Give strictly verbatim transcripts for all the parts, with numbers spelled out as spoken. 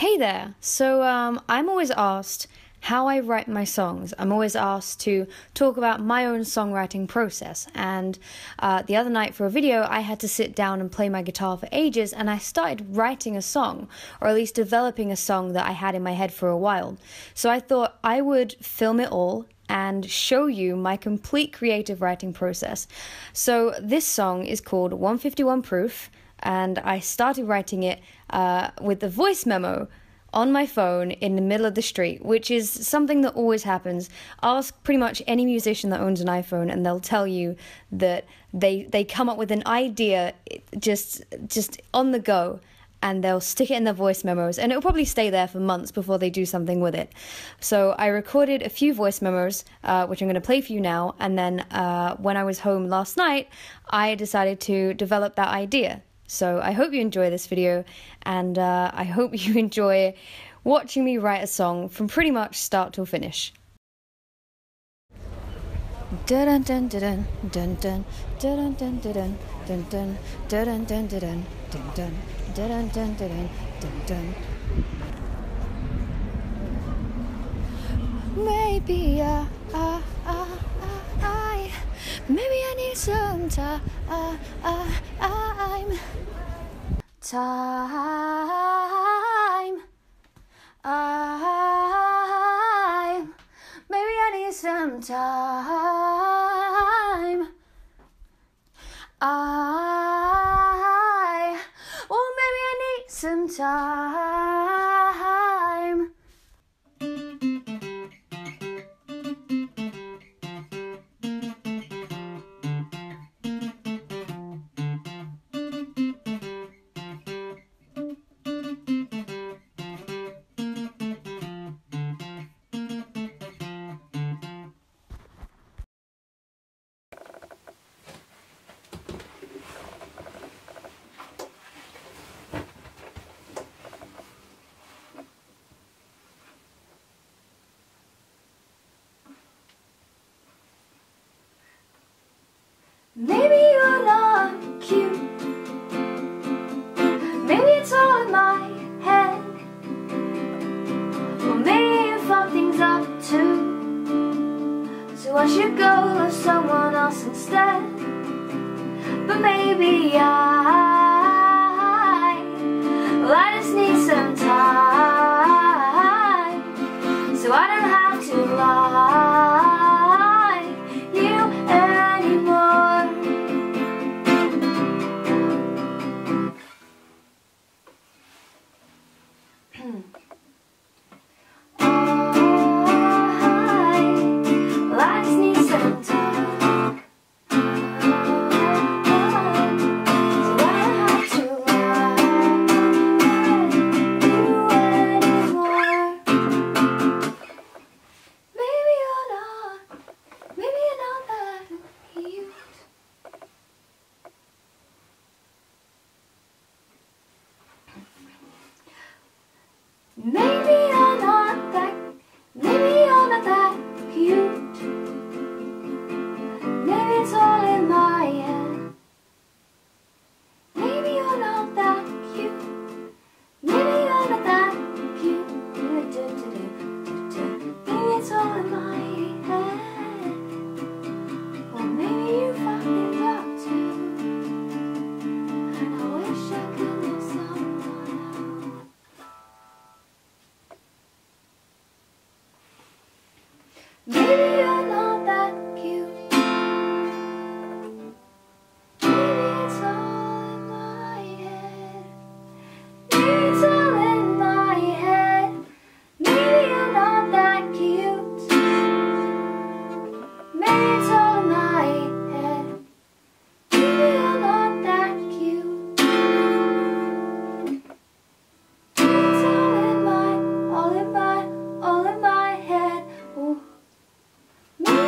Hey there! So um, I'm always asked how I write my songs. I'm always asked to talk about my own songwriting process, and uh, the other night for a video I had to sit down and play my guitar for ages, and I started writing a song, or at least developing a song that I had in my head for a while. So I thought I would film it all and show you my complete creative writing process. So this song is called one fifty-one Proof, and I started writing it uh, with the voice memo on my phone in the middle of the street, which is something that always happens. Ask pretty much any musician that owns an iPhone and they'll tell you that they they come up with an idea just just on the go, and they'll stick it in their voice memos, and it'll probably stay there for months before they do something with it. So I recorded a few voice memos, uh, which I'm going to play for you now, and then uh, when I was home last night, I decided to develop that idea. So I hope you enjoy this video, and uh, I hope you enjoy watching me write a song from pretty much start till finish. Dun dun dun dun dun dun dun dun dun dun dun dun dun. Maybe I, I, I, I, maybe I need some time. I, I, I, Time, time. Maybe I need some time. I, oh, maybe I need some time. Maybe you're not cute. Maybe it's all in my head. Or maybe you fuck things up too, so I should go love someone else instead. But maybe I, well, I just need some time, so I don't have to lie. Maybe you're not that, maybe you're not that cute. Maybe it's all in my head. Maybe you're not that cute. Maybe you're not that cute. Maybe it's all in my head. Or maybe you fucked it up too, and I wish I could. No!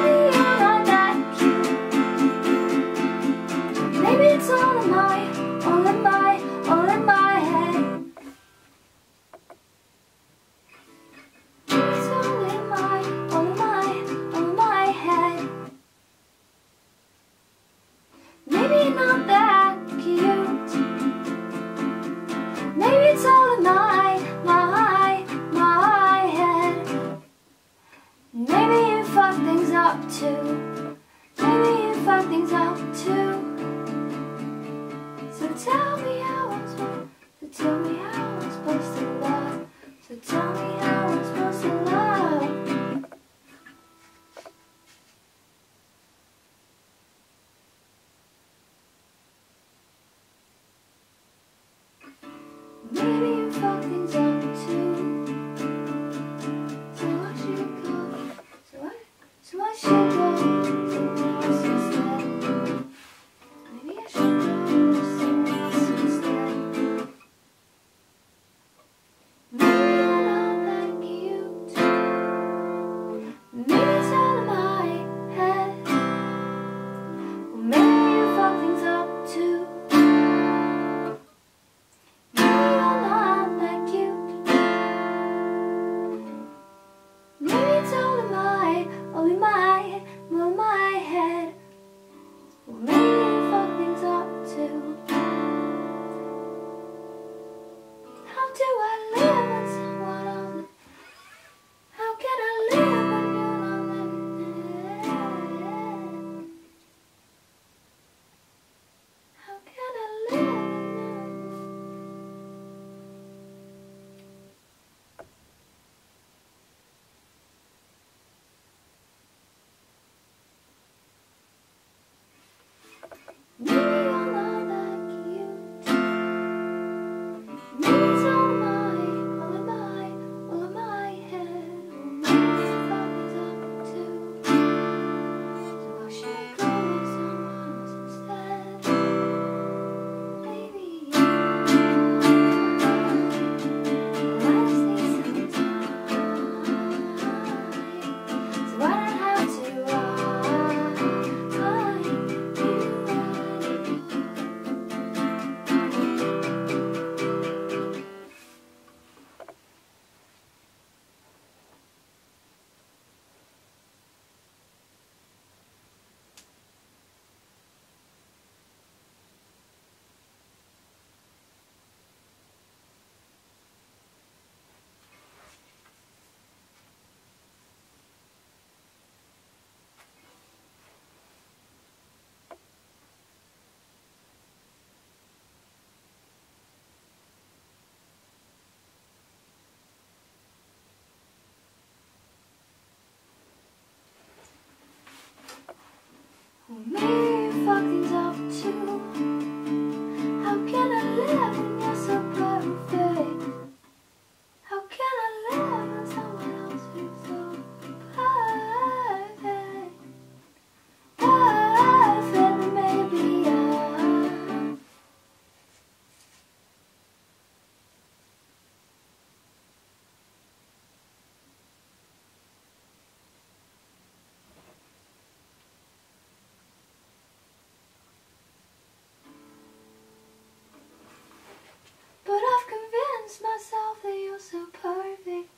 myself that you're so perfect.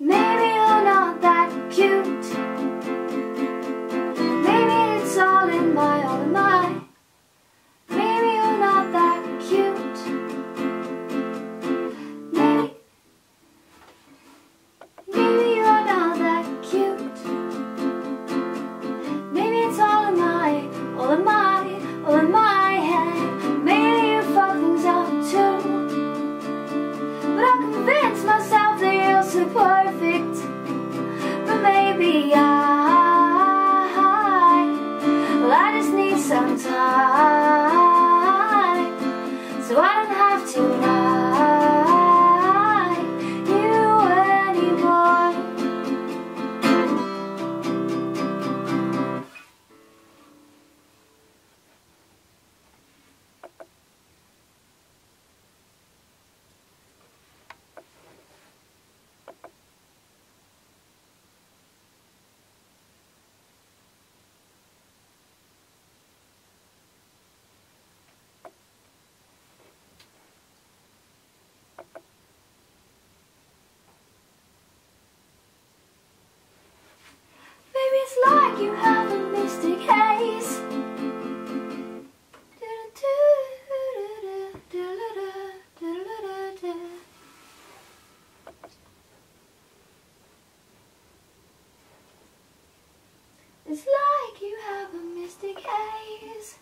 Maybe you're not that cute. Maybe it's all in my all in my perfect, but maybe I, well, I just need some time, so I don't have to lie you anymore. Like you have a mystic haze. It's like you have a mystic haze.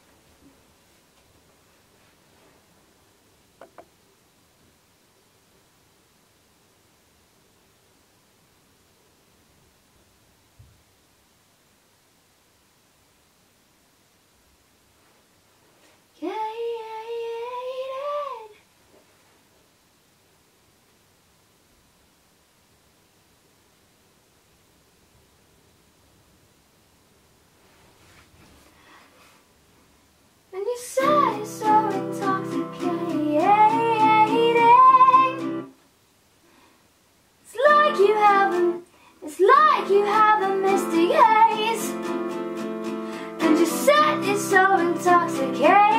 You say so intoxicating. It's like you have a, it's like you have a mystic haze, and you said it's so intoxicating.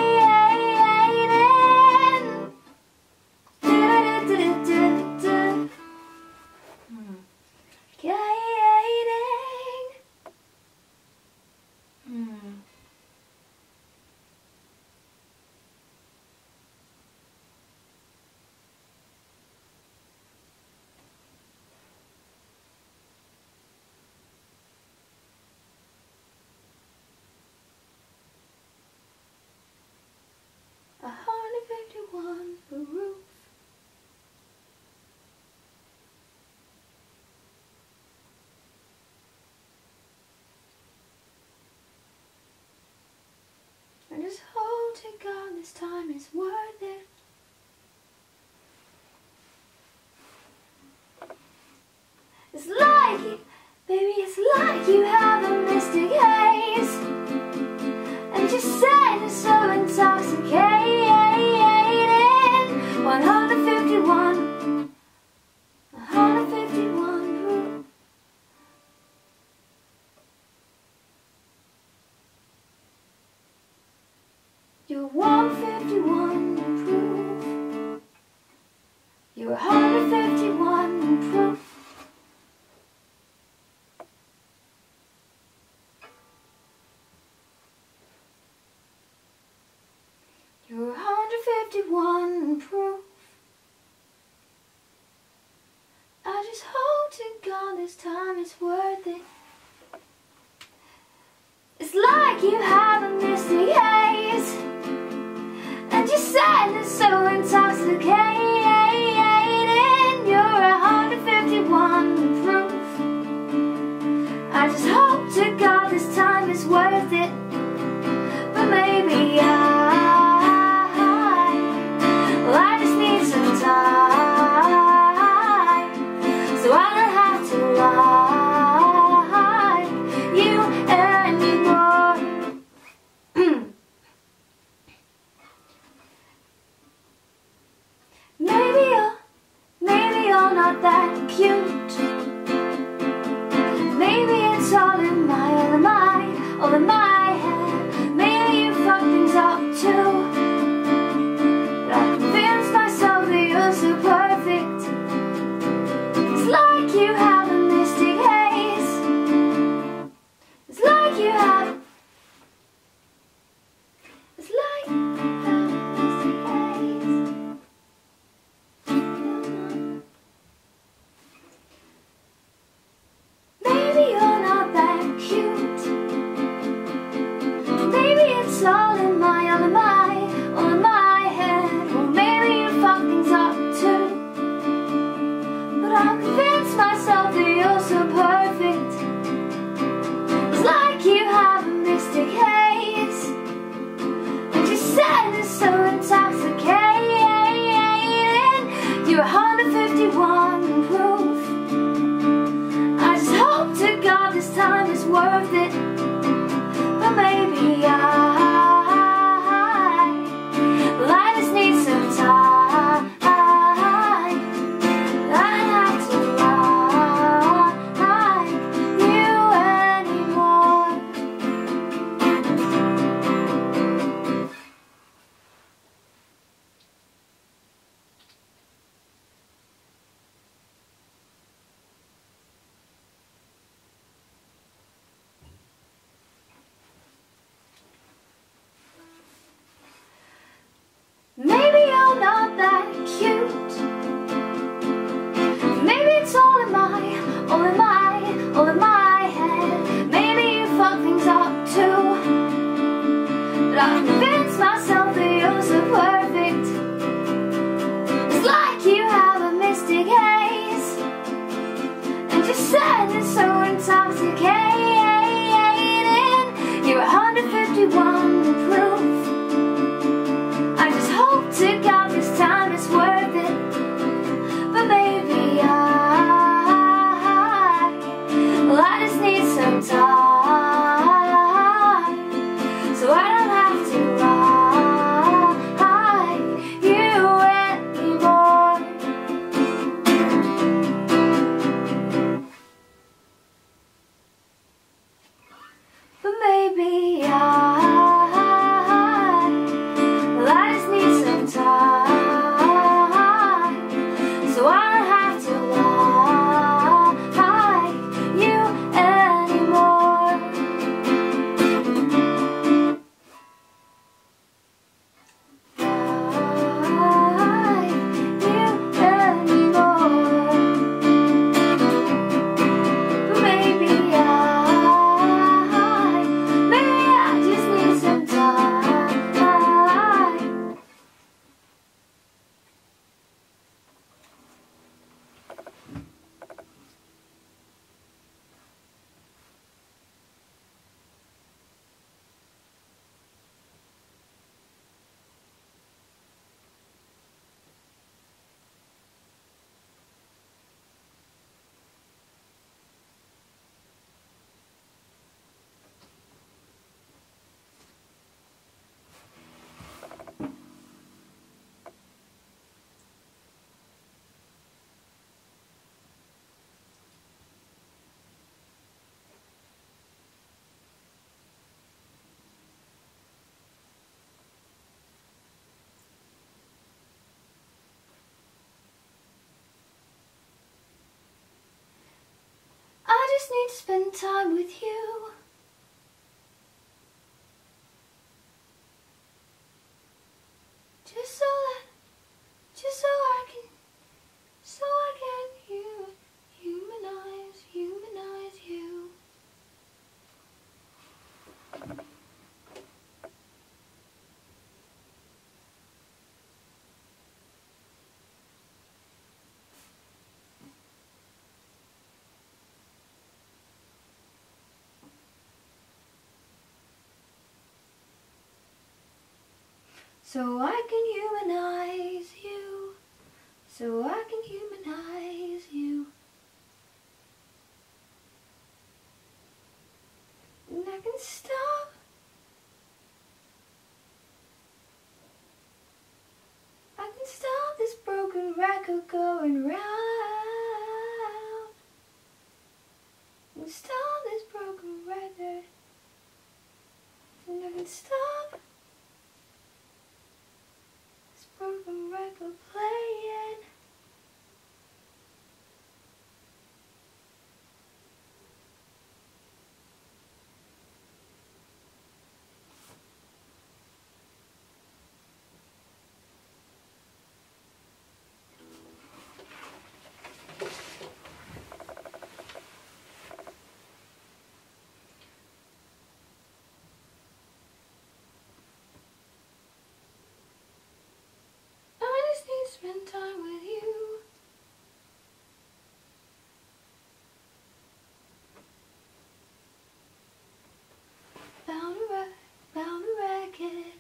one fifty-one proof. And just holding on this time is worth it. It's like you, baby, it's like you have a mystic haze, and you said it's so intoxicating. one fifty-one, one fifty-one proof. You're one fifty-one proof. You're one fifty-one proof. You're one fifty-one proof. Just holding on. this time is worth it. It's like you haven't missed a gaze, and your silence so intoxicating. You're one fifty-one proof. I just hope to God this time is worth it. But maybe I that cute. Maybe it's all in my, all in my, all in my head. Maybe you fuck things up too, but I convinced myself that you're so perfect. It's like you have a mystic haze. It's like you have. It's like. All in my, all in my, all in my head. Well, maybe you fuck things up too, but I convinced myself that you're so perfect. It's like you have a mystic haze, and your sadness so intoxicating. You're one fifty-one proof. I just hope to God this time is worth it. But maybe I sadness so intoxicating. You're one fifty-one proof. I just hope to God this time is worth it. But maybe I, well, I just need some time, so I don't have to like you anymore. Maybe I, well, I just need some time, so I don't have to lie you anymore. Lie you anymore. But maybe I. I just need to spend time with you. Just so that, just so I can, so I can humanize you. So I can humanize you. So I can humanize you. And I can stop. I can stop this broken record going round. I can stop this broken record. And I can stop. Broken record playing. Spend time with you. Found a wreck, found a racket.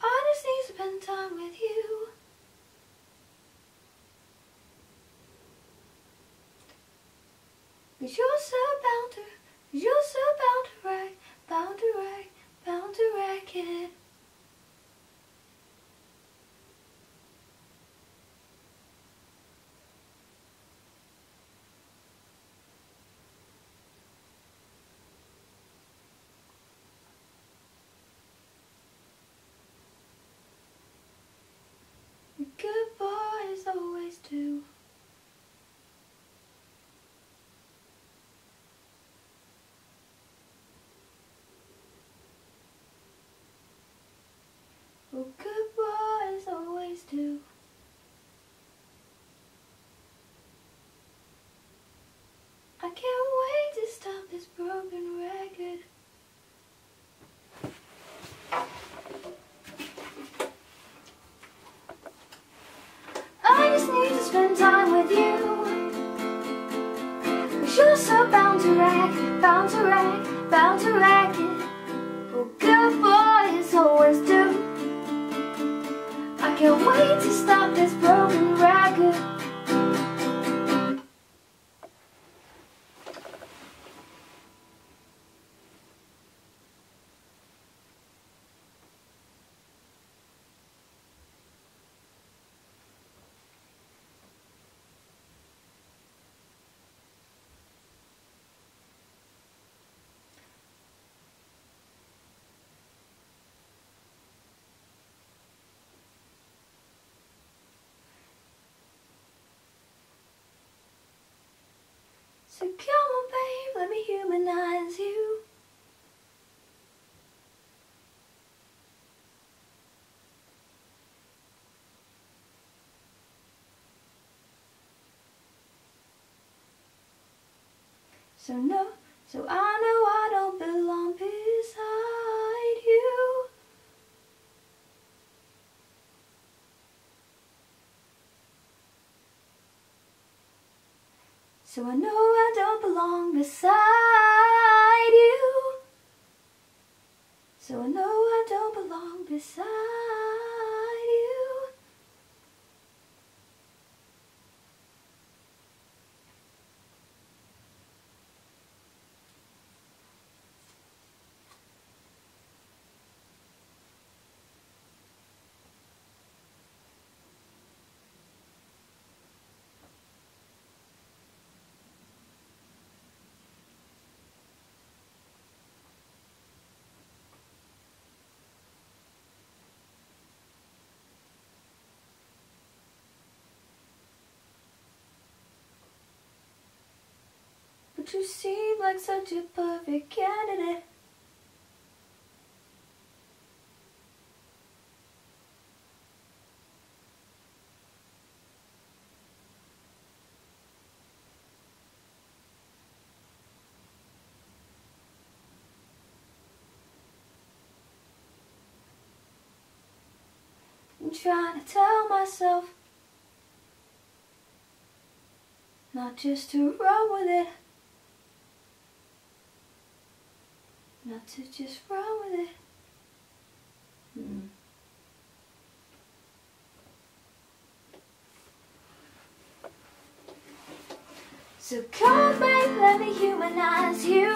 I just need to spend time with you. Cause you're so bound to, cause you're so bound to wreck, bound to wreck, bound to wreck it. The good boys always do. Well, good boys always do. I can't wait to stop this broken record. I just need to spend time with you. Cause you're so bound to wreck, bound to wreck, bound to wreck it. Well, good boys always do. I can't wait to stop this broken record. So come on babe, let me humanize you. So no, so I know I don't belong beside you. So I know I don't belong beside you. So I know I don't belong beside you. But you seem like such a perfect candidate. I'm trying to tell myself not just to run with it, not to just run with it. Mm. So come back, let me humanize you,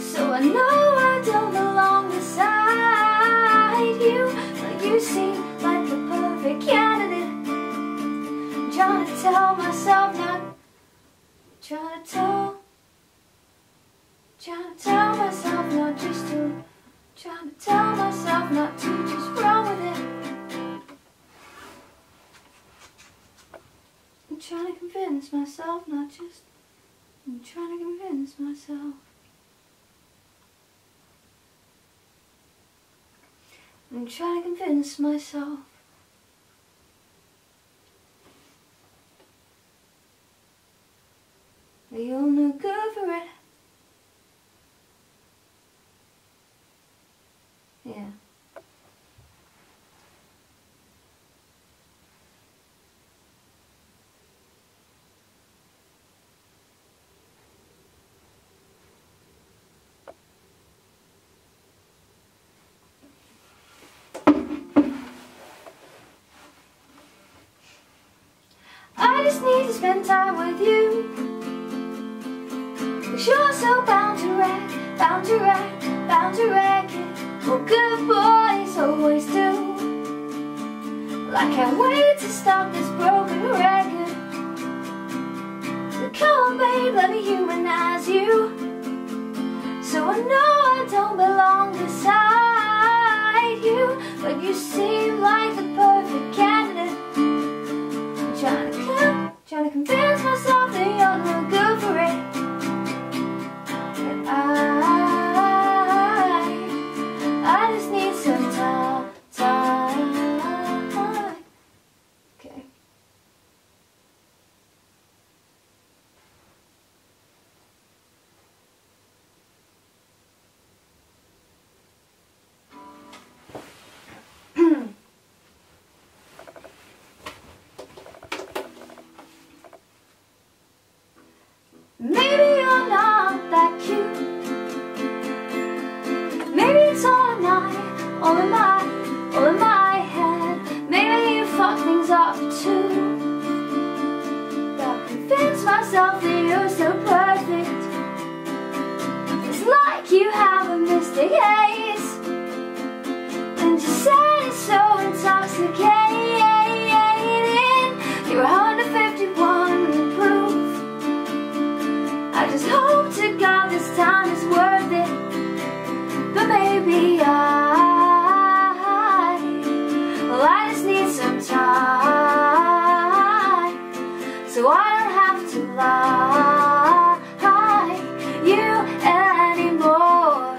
so I know I don't belong beside you. But you seem like the perfect candidate. I'm trying to tell myself not, I'm trying to tell, I'm trying to tell myself not just to, I'm trying to tell myself not to just run with it. I'm trying to convince myself not just, I'm trying to convince myself. I'm trying to convince myself. That you're no good for it. Yeah. I just need to spend time with you, 'cause you're so bound to wreck, bound to wreck, bound to wreck it. Oh, good boys always do. Well, I can't wait to stop this broken record. So come on babe, let me humanize you, so I know I don't belong beside you. But you seem like the perfect candidate. I'm trying to Trying to convince myself that you're no good for it. But I, I just need some time, time. Okay. All in my, all in my head. Maybe you fuck things up too. But convince myself that you're so perfect. It's like you have a mystic haze, and you said it's so intoxicating. You're one fifty-one proof. I just hope to God this time is worth it. But maybe I I just need some time, so I don't have to lie you anymore.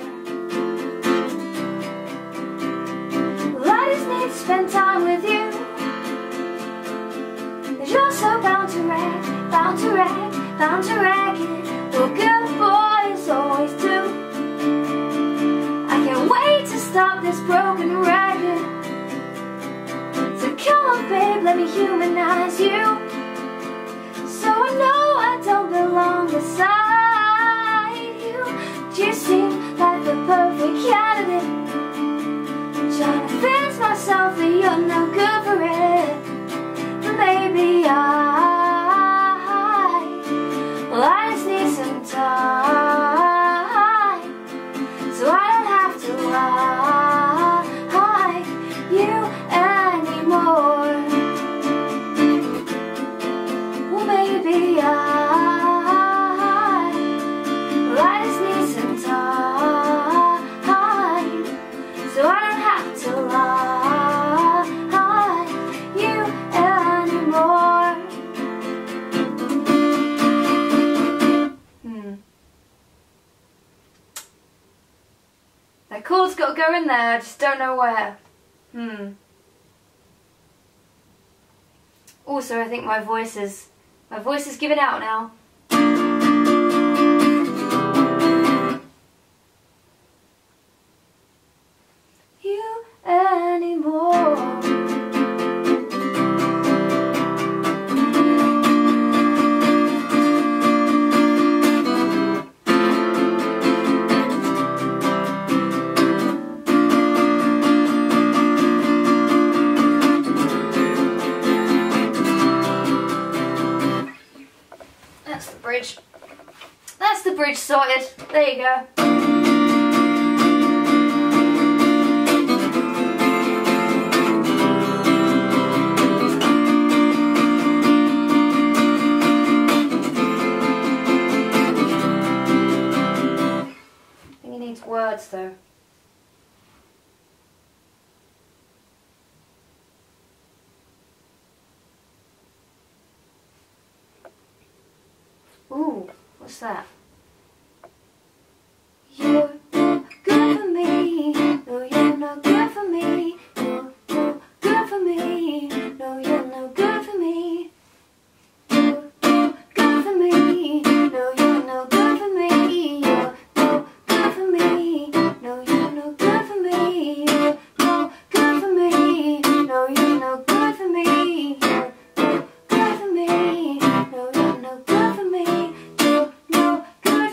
Well, I just need to spend time with you, 'cause you're so bound to wreck, bound to wreck, bound to wreck it. Well, good boys always do. I can't wait to stop this broken record. Come on babe, let me humanize you, so I know I don't belong beside you. But you seem like the perfect candidate. I'm trying to convince myself that you're no good for it. But maybe I, well I just need some time, so I don't have to lie. That chord's got to go in there, I just don't know where. Hmm. Also, I think my voice is, my voice is giving out now. You anymore. bridge sorted. There you go. Words though. Ooh, what's that? You're no good for me. No, you're no good for me. No, no good for me. No, you're no good for me. You're no good for me. No, you're no good for me. You're no good for me. No, you're no good for me. You're no good for me. No, you're no good for me. You're no good for me. No, you're no good for me. You're no good for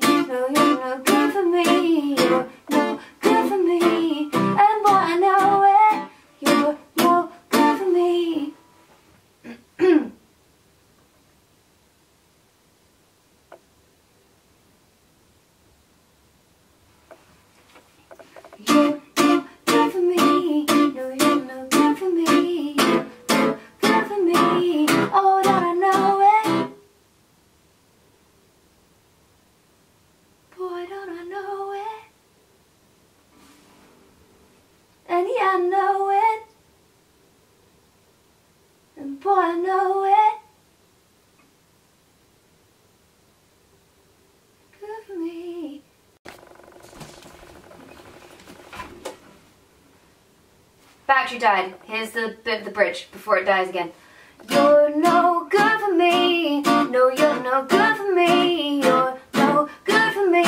me. No, you're no good for me. You're no good for me. And what I know it, you're no good for me. You're no good for me. No, you're no good for me. You're no good for me. Oh, that I know it. Boy, don't I know it. And yeah, I know it. And boy, I know it. Good for me. Battery died. Here's the bit of the bridge before it dies again. You're no good for me. No, you're no good for me. You're no good for me.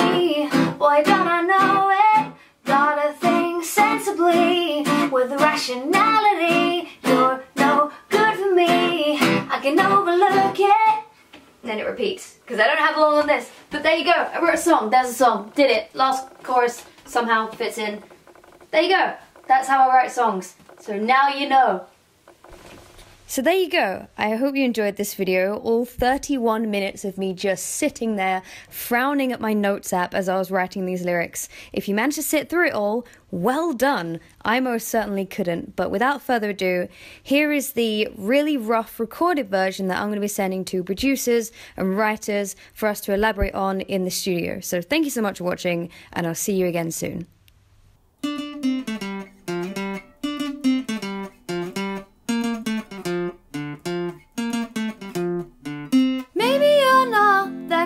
Boy, don't I know it? Gotta think sensibly with rationality. You're no good for me. I can overlook it. Then it repeats because I don't have long on this. But there you go. I wrote a song. There's a song. Did it. Last chorus somehow fits in. There you go. That's how I write songs. So now you know. So there you go. I hope you enjoyed this video. All thirty-one minutes of me just sitting there, frowning at my notes app as I was writing these lyrics. If you managed to sit through it all, well done. I most certainly couldn't. But without further ado, here is the really rough recorded version that I'm going to be sending to producers and writers for us to elaborate on in the studio. So thank you so much for watching, and I'll see you again soon.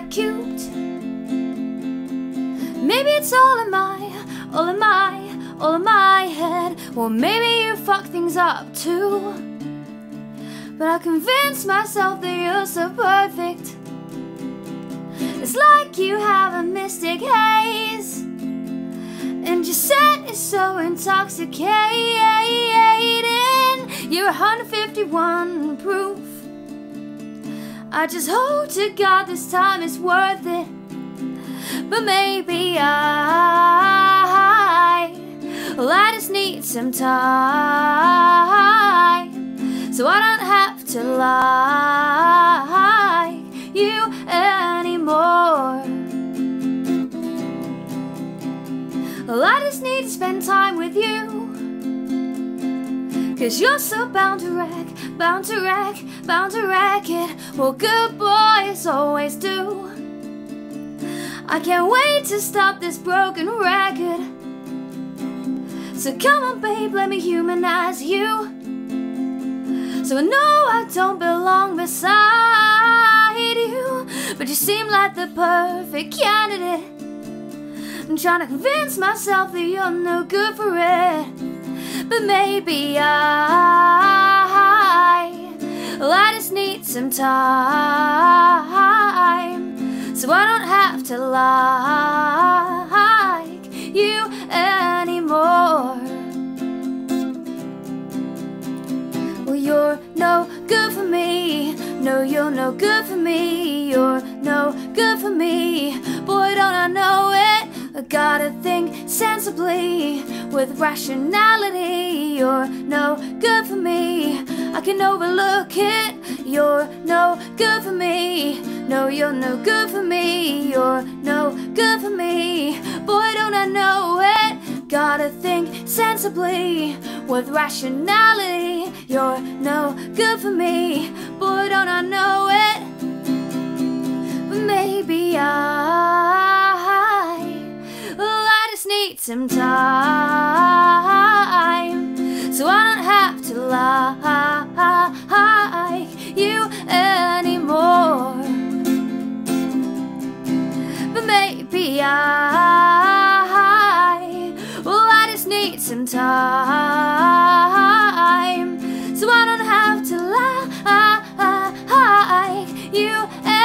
Cute. Maybe it's all in my, all in my, all in my head. Well, maybe you fuck things up too. But I convince myself that you're so perfect. It's like you have a mystic haze, and your scent is so intoxicating. You're one fifty-one proof. I just hope to God this time it's worth it. But maybe I, well, I just need some time, so I don't have to lie you anymore. Well, I just need to spend time with you, 'cause you're so bound to wreck, bound to wreck, bound to wreck it. Well, good boys always do. I can't wait to stop this broken record. So come on, babe, let me humanize you, so I know I don't belong beside you, but you seem like the perfect candidate. I'm trying to convince myself that you're no good for it. But maybe I Well, I just need some time, so I don't have to like you anymore. Well, you're no good for me. No, you're no good for me. You're no good for me. Boy, don't I know it? I gotta think sensibly with rationality. You're no good for me. I can overlook it. You're no good for me. No, you're no good for me, you're no good for me. Boy, don't I know it, gotta think sensibly, with rationality. You're no good for me, boy, don't I know it. But maybe I, well, I just need some time, so I don't have to lie you anymore. Maybe I, well, I just need some time, so I don't have to lie you.